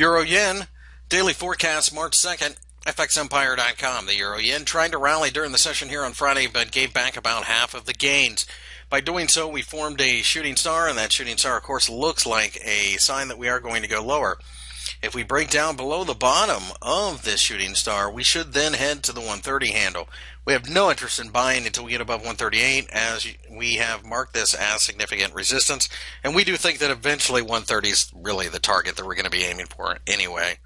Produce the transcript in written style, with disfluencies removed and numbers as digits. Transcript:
Euro yen daily forecast March 2nd, fxempire.com. The euro yen tried to rally during the session here on Friday, but gave back about half of the gains. By doing so, we formed a shooting star, and that shooting star, of course, looks like a sign that we are going to go lower. If we break down below the bottom of this shooting star, we should then head to the 130 handle. We have no interest in buying until we get above 138, as we have marked this as significant resistance, and we do think that eventually 130 is really the target that we're going to be aiming for anyway.